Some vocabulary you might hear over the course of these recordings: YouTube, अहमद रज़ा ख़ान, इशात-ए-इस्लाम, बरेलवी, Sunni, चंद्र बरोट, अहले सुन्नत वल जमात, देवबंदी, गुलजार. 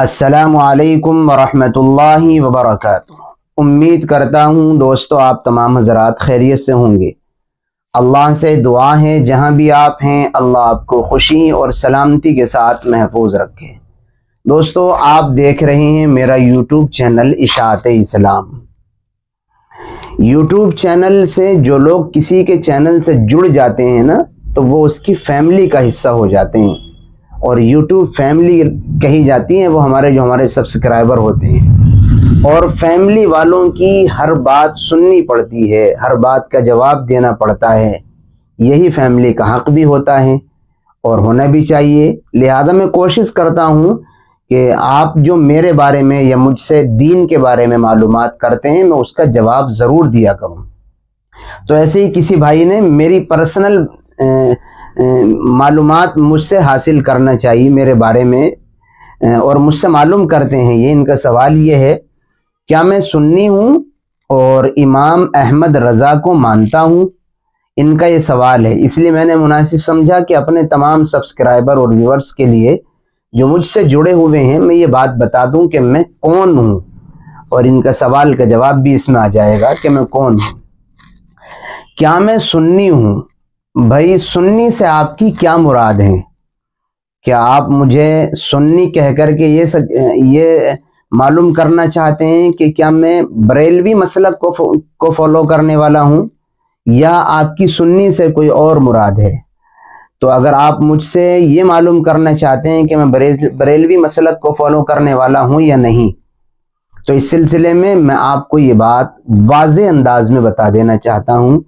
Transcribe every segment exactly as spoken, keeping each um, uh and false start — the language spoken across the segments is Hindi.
अस्सलामु अलैकुम वरहमतुल्लाहि वबरकातुह। उम्मीद करता हूँ दोस्तों आप तमाम हजरात खैरियत से होंगे। अल्लाह से दुआ है जहाँ भी आप हैं अल्लाह आपको खुशी और सलामती के साथ महफूज रखे। दोस्तों आप देख रहे हैं मेरा YouTube channel इशात-ए-इस्लाम। YouTube channel से जो लोग किसी के चैनल से जुड़ जाते हैं ना तो वो उसकी फैमिली का हिस्सा हो जाते हैं और यूट्यूब फैमिली कही जाती है। वो हमारे जो हमारे सब्सक्राइबर होते हैं और फैमिली वालों की हर बात सुननी पड़ती है, हर बात का जवाब देना पड़ता है। यही फैमिली का हक़ भी होता है और होना भी चाहिए। लिहाजा मैं कोशिश करता हूँ कि आप जो मेरे बारे में या मुझसे दीन के बारे में मालूमात करते हैं मैं उसका जवाब ज़रूर दिया करूँ। तो ऐसे ही किसी भाई ने मेरी पर्सनल ए, मालूमात मुझसे हासिल करना चाहिए मेरे बारे में और मुझसे मालूम करते हैं। ये इनका सवाल ये है, क्या मैं सुन्नी हूँ और इमाम अहमद रज़ा को मानता हूँ? इनका ये सवाल है, इसलिए मैंने मुनासिब समझा कि अपने तमाम सब्सक्राइबर और व्यूअर्स के लिए जो मुझसे जुड़े हुए हैं मैं ये बात बता दूँ कि मैं कौन हूँ और इनका सवाल का जवाब भी इसमें आ जाएगा कि मैं कौन हूँ। क्या मैं सुन्नी हूँ? भाई सुन्नी से आपकी क्या मुराद है? क्या आप मुझे सुन्नी कह कर के ये सक, ये मालूम करना चाहते हैं कि क्या मैं बरेलवी मसलक को को फॉलो करने वाला हूँ या आपकी सुन्नी से कोई और मुराद है? तो अगर आप मुझसे ये मालूम करना चाहते हैं कि मैं बरेल बरेलवी मसलक को फॉलो करने वाला हूँ या नहीं तो इस सिलसिले में मैं आपको ये बात वाज़े अंदाज में बता देना चाहता हूँ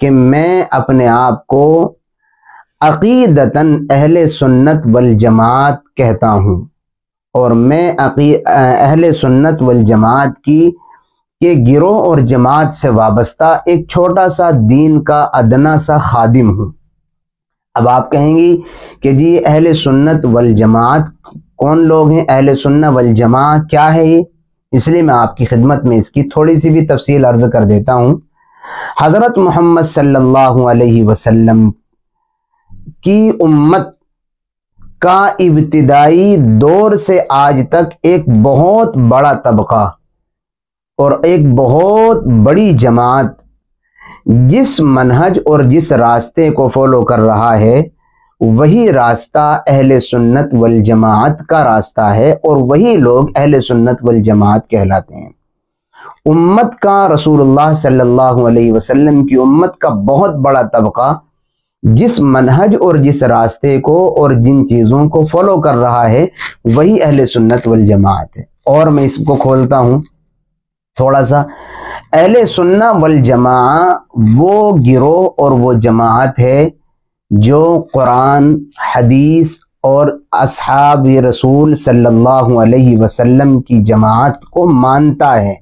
कि मैं अपने आप को अक़ीदतन अहले सुन्नत वल जमात कहता हूँ और मैं अहले सुन्नत वल जमात की के गिरोह और जमात से वाबस्ता एक छोटा सा दीन का अदना सा खादिम हूँ। अब आप कहेंगी कि जी अहले सुन्नत वल जमात कौन लोग हैं, अहले सुन्नत वल जमात क्या है ये, इसलिए मैं आपकी खिदमत में इसकी थोड़ी सी भी तफसील अर्ज़ कर देता हूँ। हज़रत मोहम्मद सल्लल्लाहु अलैहि वसल्लम की उम्मत का इब्तिदाई दौर से आज तक एक बहुत बड़ा तबका और एक बहुत बड़ी जमात जिस मनहज और जिस रास्ते को फॉलो कर रहा है वही रास्ता अहले सुन्नत वल जमात का रास्ता है और वही लोग अहले सुन्नत वल जमात कहलाते हैं। उम्मत का रसूलुल्लाह सल्लल्लाहु अलैहि वसल्लम की उम्मत का बहुत बड़ा तबका जिस मनहज और जिस रास्ते को और जिन चीज़ों को फॉलो कर रहा है वही अहले सुन्नत वल जमात है। और मैं इसको खोलता हूँ थोड़ा सा, अहले सुन्नत वल जमात वो गिरोह और वो जमात है जो कुरान हदीस और असहाब रसूल सल्लल्लाहु अलैहि वसल्लम की जमात को मानता है,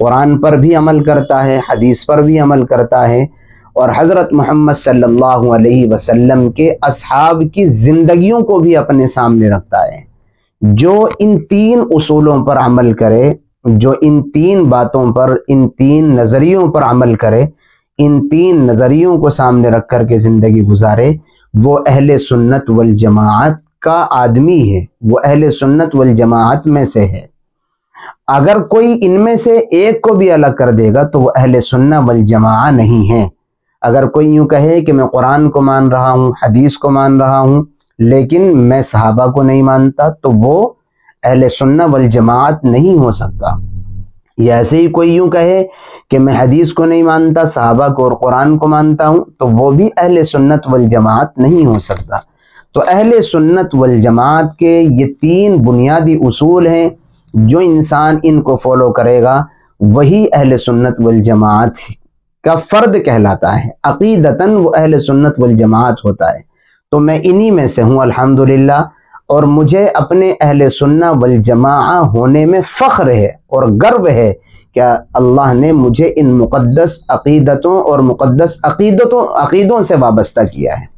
कुरान पर भी अमल करता है, हदीस पर भी अमल करता है और हज़रत मोहम्मद सल्लल्लाहु अलैहि वसल्लम के असहाब की ज़िंदगियों को भी अपने सामने रखता है। जो इन तीन उसूलों पर अमल करे, जो इन तीन बातों पर, इन तीन नज़रियों पर अमल करे, इन तीन नज़रियों को सामने रख कर के ज़िंदगी गुजारे वो अहले सुन्नत वल जमात का आदमी है, वो अहले सुन्नत वल जमात में से है। अगर कोई इनमें से एक को भी अलग कर देगा तो वह अहले सुन्नत वल जमात नहीं है। अगर कोई यूँ कहे कि मैं कुरान को मान रहा हूँ, हदीस को मान रहा हूँ लेकिन मैं सहाबा को नहीं मानता तो वो अहले सुन्नत वल जमात नहीं हो सकता। या ऐसे ही कोई यूँ कहे कि मैं हदीस को नहीं मानता, सहाबा को और कुरान को मानता हूँ तो वो भी अहले सुन्नत वल जमात नहीं हो सकता। तो अहले सुन्नत वल जमात के ये तीन बुनियादी उसूल हैं, जो इंसान इनको फॉलो करेगा वही अहले सुन्नत वल जमात का फ़र्द कहलाता है, अक़ीदतन वो अहले सुन्नत वल जमात होता है। तो मैं इन्हीं में से हूँ अल्हम्दुलिल्लाह और मुझे अपने अहले सुन्नत वल जमात होने में फ़ख्र है और गर्व है क्या अल्लाह ने मुझे इन मुक़द्दस अक़ीदतों और मुक़द्दस अक़ीदतों अक़ीदों से वाबस्ता किया है।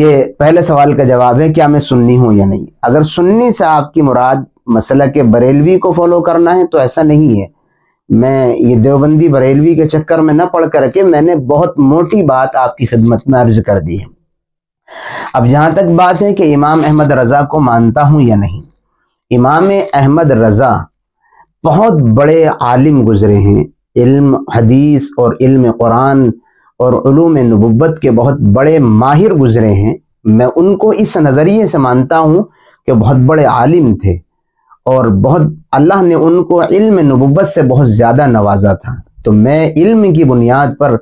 ये पहले सवाल का जवाब है, क्या मैं सुन्नी हूँ या नहीं। अगर सुन्नी से आपकी मुराद मसला के बरेलवी को फॉलो करना है तो ऐसा नहीं है। मैं ये देवबंदी बरेलवी के चक्कर में न पड़ करके मैंने बहुत मोटी बात आपकी खिदमत में अर्ज कर दी है। अब जहाँ तक बात है कि इमाम अहमद रज़ा को मानता हूँ या नहीं, इमाम अहमद रज़ा बहुत बड़े आलिम गुजरे हैं, इल्म हदीस और इल्म कुरान और उलूम नबुव्वत के बहुत बड़े माहिर गुजरे हैं। मैं उनको इस नज़रिए से मानता हूँ कि बहुत बड़े आलिम थे और बहुत अल्लाह ने उनको इल्म नबुव्वत से बहुत ज़्यादा नवाजा था। तो मैं इल्म की बुनियाद पर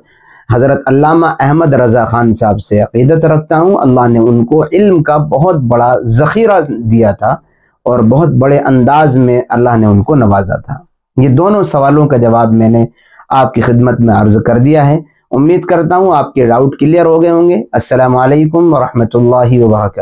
हज़रत अल्लामा अहमद रज़ा ख़ान साहब से अक़ीदत रखता हूँ। अल्लाह ने उनको इल्म का बहुत बड़ा ज़ख़ीरा दिया था और बहुत बड़े अंदाज में अल्लाह ने उनको नवाजा था। ये दोनों सवालों का जवाब मैंने आपकी खिदमत में अर्ज़ कर दिया है। उम्मीद करता हूँ आपके डाउट क्लियर हो गए होंगे। अस्सलामु अलैकुम व रहमतुल्लाहि व बरकातहू।